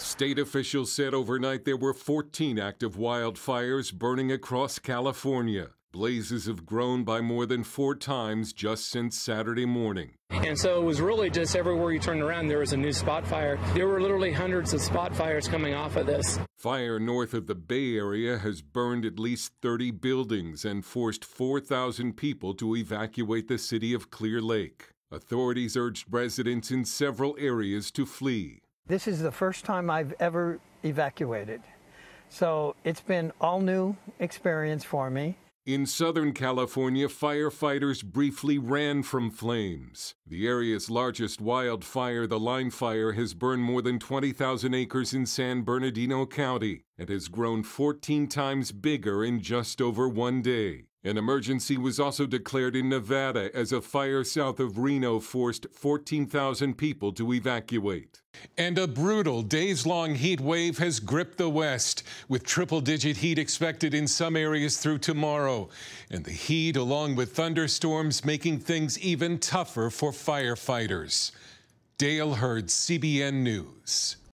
State officials said overnight there were 14 active wildfires burning across California. Blazes have grown by more than 4 times just since Saturday morning. And so it was really just everywhere you turned around, there was a new spot fire. There were literally hundreds of spot fires coming off of this. Fire north of the Bay Area has burned at least 30 buildings and forced 4,000 people to evacuate the city of Clear Lake. Authorities urged residents in several areas to flee. This is the first time I've ever evacuated, so it's been all new experience for me. In Southern California, firefighters briefly ran from flames. The area's largest wildfire, the Line Fire, has burned more than 20,000 acres in San Bernardino County and has grown 14 times bigger in just over 1 day. An emergency was also declared in Nevada as a fire south of Reno forced 14,000 people to evacuate. And a brutal, days-long heat wave has gripped the West, with triple-digit heat expected in some areas through tomorrow. And the heat, along with thunderstorms, making things even tougher for firefighters. Dale Hurd, CBN News.